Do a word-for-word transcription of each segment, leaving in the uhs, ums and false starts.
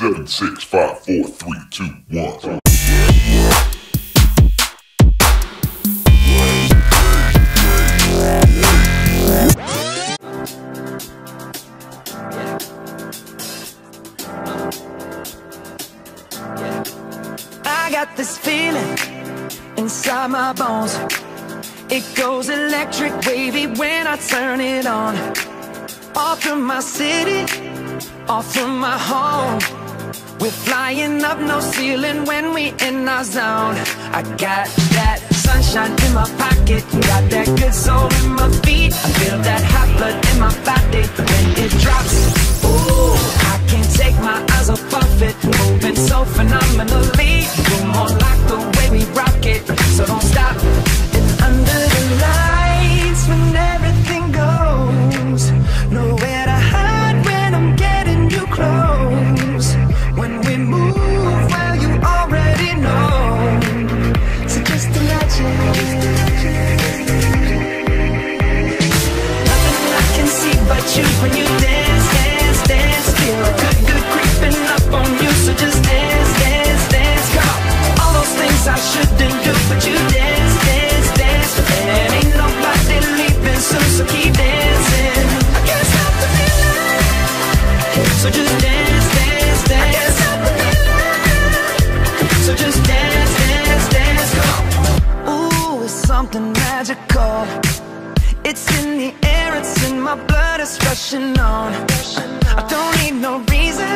seven, six, five, four, three, two, one. I got this feeling inside my bones. It goes electric wavy when I turn it on. Off from my city, off from my home. We're flying up, no ceiling when we in our zone. I got that sunshine in my pocket, got that good soul in my feet. I feel that hot blood in my body when it drops. Ooh, I can't take my eyes off of it, moving so phenomenally. You're more like the way we rock it, so don't stop. And under the lights when everything goes nowhere. You when you dance, dance, dance, feel good, good creeping up on you. So just dance, dance, dance, girl. All those things I shouldn't do, but you dance, dance, dance, and ain't nobody leaving soon, so keep dancing. I can't stop the feeling, so just dance, dance, dance. I can't stop the feeling, so just dance, dance, dance, girl. Ooh, it's something magical. It's in the air, it's in my blood, it's rushing on. I don't need no reason,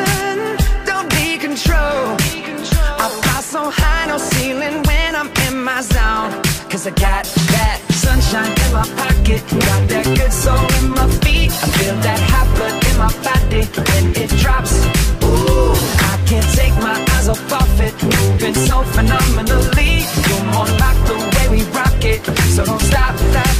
don't be control. I fly so high, no ceiling when I'm in my zone. Cause I got that sunshine in my pocket, got that good soul in my feet. I feel that hot blood in my body when it drops. Ooh, I can't take my eyes off of it, moving so phenomenally. You're more like the way we rock it, so don't stop that.